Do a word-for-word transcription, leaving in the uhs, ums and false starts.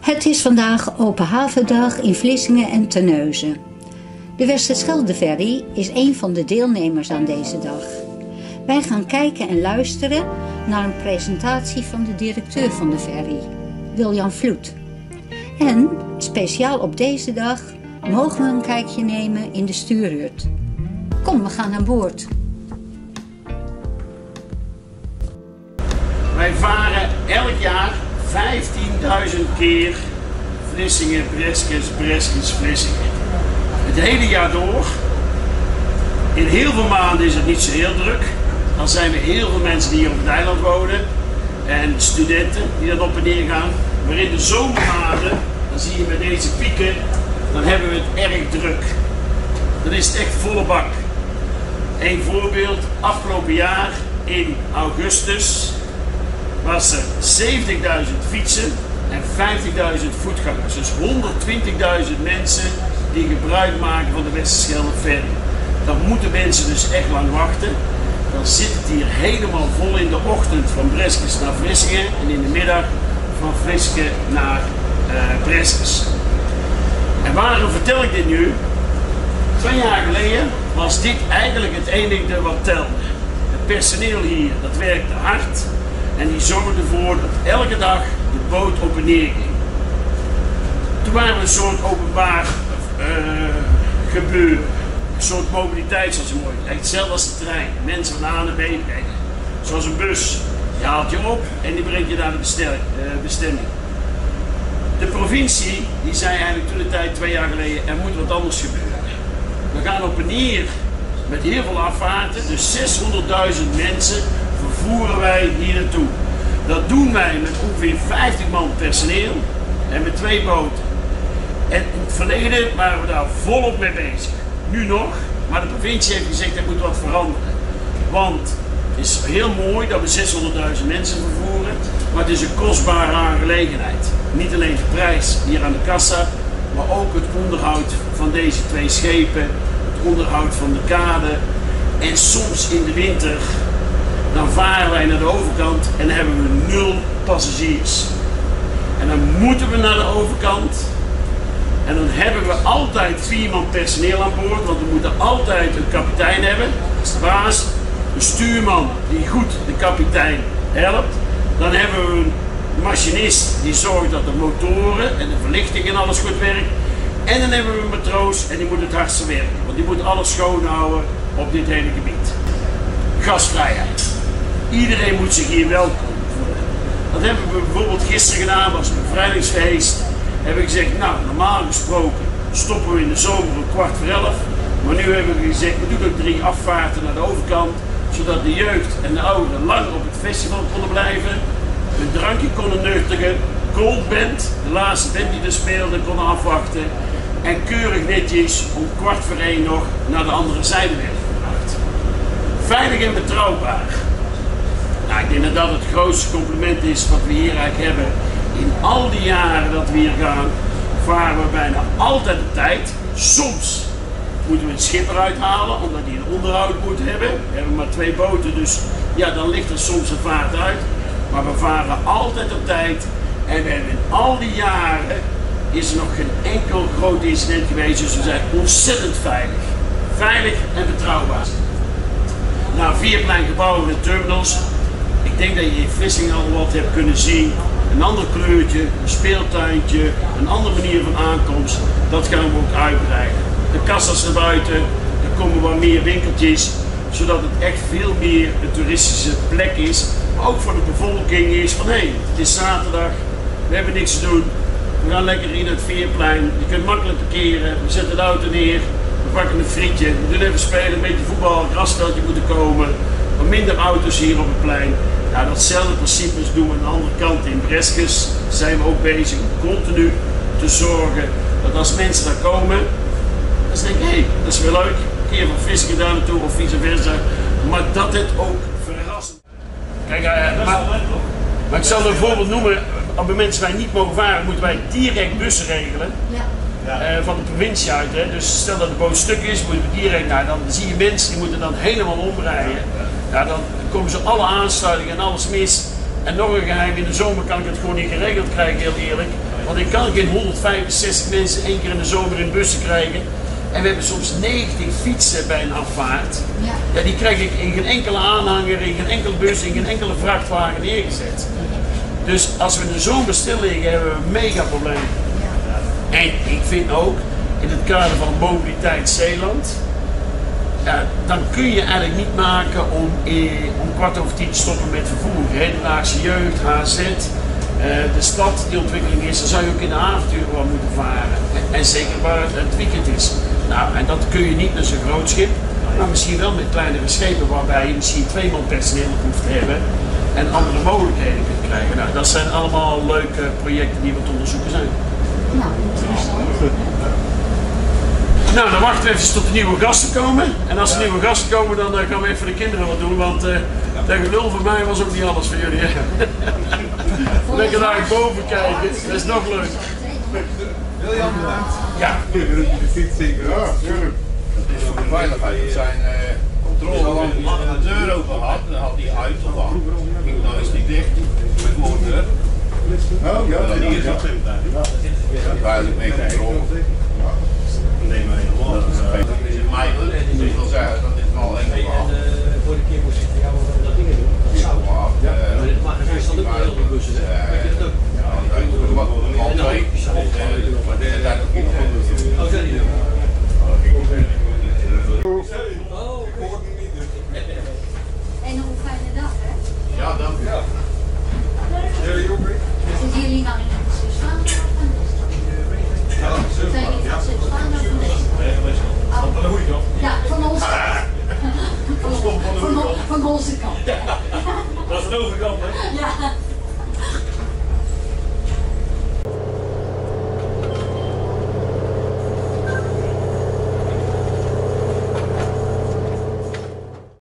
Het is vandaag Open Havendag in Vlissingen en Terneuzen. De Westerschelde Ferry is een van de deelnemers aan deze dag. Wij gaan kijken en luisteren naar een presentatie van de directeur van de ferry, Wiljan Vloet. En, speciaal op deze dag, mogen we een kijkje nemen in de stuurhut. Kom, we gaan aan boord. Wij varen elk jaar vijftienduizend keer Vlissingen, Breskens, Breskens, Vlissingen. Het hele jaar door. In heel veel maanden is het niet zo heel druk. Dan zijn er heel veel mensen die hier op het eiland wonen. En studenten die dan op en neer gaan. Maar in de zomermaanden, dan zie je met deze pieken, dan hebben we het erg druk. Dan is het echt volle bak. Een voorbeeld, afgelopen jaar in augustus was er zeventigduizend fietsen en vijftigduizend voetgangers. Dus honderdtwintigduizend mensen die gebruik maken van de Westerschelde Ferry. Dan moeten mensen dus echt lang wachten. Dan zit het hier helemaal vol in de ochtend van Breskens naar Vlissingen en in de middag van Vlissingen naar uh, Breskens. En waarom vertel ik dit nu? Twee jaar geleden was dit eigenlijk het enige wat telde. Het personeel hier, dat werkte hard. En die zorgde ervoor dat elke dag de boot op en neer ging. Toen waren we een soort openbaar uh, gebeuren. Een soort mobiliteit, zoals je mooi zegt. Hetzelfde als de trein. Mensen van A naar B brengen. Zoals een bus. Je haalt je op en die brengt je naar de bestel, uh, bestemming. De provincie die zei eigenlijk toen de tijd, twee jaar geleden, er moet wat anders gebeuren. We gaan op en neer met heel veel afvaarten. Dus zeshonderdduizend mensen vervoeren wij hier naartoe. Dat doen wij met ongeveer vijftig man personeel en met twee boten. En in het verleden waren we daar volop mee bezig. Nu nog, maar de provincie heeft gezegd er moet wat veranderen. Want het is heel mooi dat we zeshonderdduizend mensen vervoeren, maar het is een kostbare aangelegenheid. Niet alleen de prijs hier aan de kassa, maar ook het onderhoud van deze twee schepen, het onderhoud van de kade en soms in de winter. Dan varen wij naar de overkant en hebben we nul passagiers. En dan moeten we naar de overkant. En dan hebben we altijd vier man personeel aan boord. Want we moeten altijd een kapitein hebben. Dat is de baas. Een stuurman die goed de kapitein helpt. Dan hebben we een machinist die zorgt dat de motoren en de verlichting en alles goed werkt. En dan hebben we een matroos en die moet het hardste werken. Want die moet alles schoonhouden op dit hele gebied. Gastvrijheid. Iedereen moet zich hier welkom voelen. Dat hebben we bijvoorbeeld gisteren gedaan, was een bevrijdingsfeest. Hebben we gezegd, nou normaal gesproken stoppen we in de zomer om kwart voor elf. Maar nu hebben we gezegd, we doen ook drie afvaarten naar de overkant. Zodat de jeugd en de ouderen lang op het festival konden blijven. Een drankje konden nuttigen. Goldband, de laatste band die er speelde, konden afwachten. En keurig netjes om kwart voor één nog naar de andere zijde weg. Veilig en betrouwbaar. Nou, ik denk dat dat het grootste compliment is wat we hier eigenlijk hebben. In al die jaren dat we hier gaan, varen we bijna altijd op tijd. Soms moeten we een schipper uithalen, omdat die een onderhoud moet hebben. We hebben maar twee boten, dus ja, dan ligt er soms een vaart uit. Maar we varen altijd op tijd. En we hebben in al die jaren is er nog geen enkel groot incident geweest. Dus we zijn ontzettend veilig. Veilig en betrouwbaar. Nou, vier kleine gebouwen en terminals. Ik denk dat je in Vlissingen al wat hebt kunnen zien. Een ander kleurtje, een speeltuintje, een andere manier van aankomst. Dat gaan we ook uitbreiden. De kassa's erbuiten, er komen wat meer winkeltjes. Zodat het echt veel meer een toeristische plek is. Maar ook voor de bevolking is van hé, hey, het is zaterdag, we hebben niks te doen. We gaan lekker in het veerplein. Je kunt makkelijk parkeren, we zetten de auto neer. We pakken een frietje, we doen even spelen, een beetje voetbal, een grasveldje moeten komen. Wat minder auto's hier op het plein. Nou, datzelfde principe doen we aan de andere kant in Breskens. Zijn we ook bezig om continu te zorgen dat als mensen daar komen, dat ze denken, hé, hey, dat is wel leuk. Een keer van Vlissingen daar naartoe of vice versa. Maar dat het ook verrassend. Kijk, uh, maar, maar ik zal een voorbeeld noemen. Op de mensen wij niet mogen varen, moeten wij direct bussen regelen. Ja. Ja. Uh, van de provincie uit. Hè. Dus stel dat de boot stuk is, moeten we direct naar. Dan zie je mensen die moeten dan helemaal omrijden. Ja. Ja, dan komen ze alle aansluitingen en alles mis. En nog een geheim, in de zomer kan ik het gewoon niet geregeld krijgen, heel eerlijk. Want ik kan geen honderdvijfenzestig mensen één keer in de zomer in bussen krijgen. En we hebben soms negentig fietsen bij een afvaart. Ja. Ja, die krijg ik in geen enkele aanhanger, in geen enkele bus, in geen enkele vrachtwagen neergezet. Dus als we in de zomer stil liggen, hebben we een mega probleem. Ja. En ik vind ook, in het kader van mobiliteit Zeeland, ja, dan kun je eigenlijk niet maken om, eh, om kwart over tien te stoppen met vervoer. Hedendaagse jeugd, H Z, eh, de stad die ontwikkeling is, dan zou je ook in de avonturen wel moeten varen. En, en zeker waar het, het weekend is. Nou, en dat kun je niet met zo'n groot schip, maar misschien wel met kleinere schepen waarbij je misschien twee man personeel hoeft te hebben en andere mogelijkheden kunt krijgen. Nou, dat zijn allemaal leuke projecten die we te onderzoeken zijn. Nou, interessant. Nou, dan wachten we even tot de nieuwe gasten komen. En als er nieuwe gasten komen, dan uh, gaan we even voor de kinderen wat doen. Want uh, dat gelul voor mij was ook niet alles voor jullie. Hè? Lekker naar boven kijken, dat is nog leuk. Wiljan, bedankt. Ja. Je ziet zeker. Ja, tuurlijk. Voor de veiligheid. We zijn controle. Als man de deur open had, dan had hij uit of aan. Nou is die dicht. Met moordeur. Oh, ja. Dat is ook goed. Ja, duidelijk mee controle. Nee, maar helemaal. Dat is in mei. Ik wil zeggen, dat is wel enkel af. Vorige keer moest ik voor jou dat dingen doen. Dat zou. Ja, maar het is dan ook heel veel bussen.